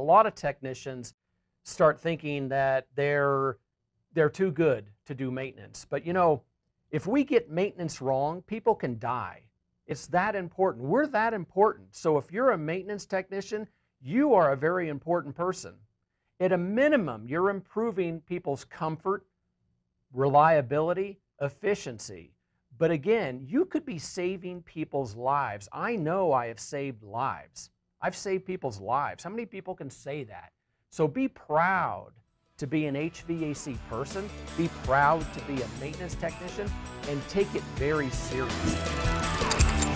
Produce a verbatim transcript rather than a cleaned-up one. A lot of technicians start thinking that they're, they're too good to do maintenance. But you know, if we get maintenance wrong, people can die. It's that important. We're that important. So if you're a maintenance technician, you are a very important person. At a minimum, you're improving people's comfort, reliability, efficiency. But again, you could be saving people's lives. I know I have saved lives. I've saved people's lives. How many people can say that? So be proud to be an H V A C person, be proud to be a maintenance technician, and take it very seriously.